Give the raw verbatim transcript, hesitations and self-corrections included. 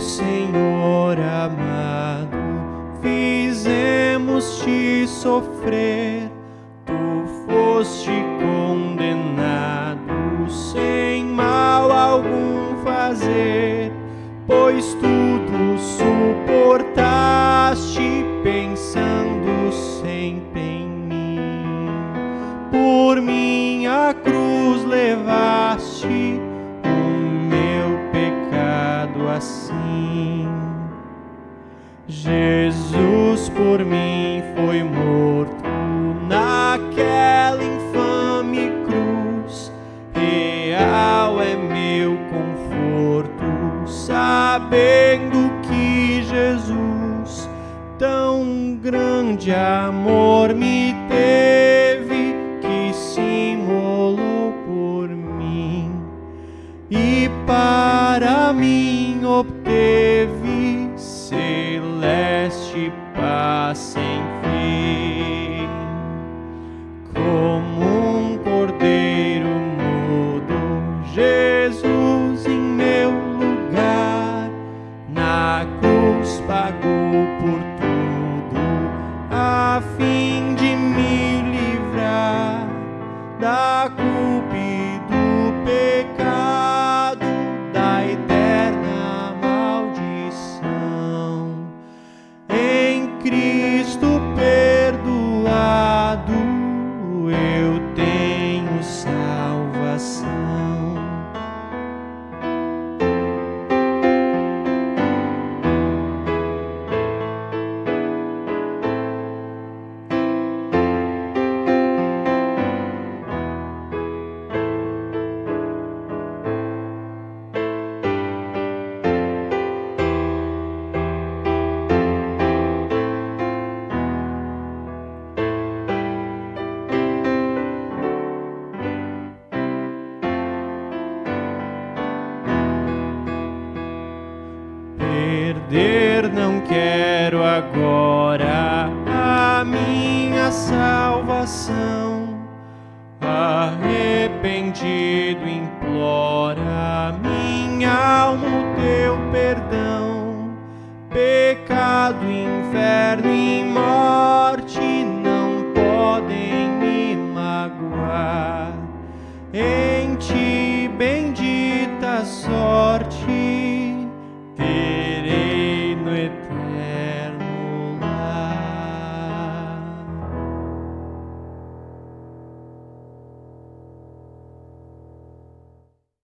meu Senhor amado, fizemos-te sofrer, tu foste condenado, sem mal algum fazer, pois tudo suportaste pensando sempre em mim. Por minha cruz levaste assim. Jesus por mim foi morto naquela infame cruz. Real é meu conforto, sabendo que Jesus, tão grande amor me teve, que se imolou por mim e para mim obteve celeste paz sem fim. Como um cordeiro mudo, Jesus em meu lugar, na cruz pagou por tudo, a fim de me livrar da culpa e do pecado, da eterna Cristo perdoado, eu tenho salvação. Perder não quero agora a minha salvação, arrependido implora minha alma o teu perdão. Pecado, inferno e morte não podem me magoar, em ti bendita sorte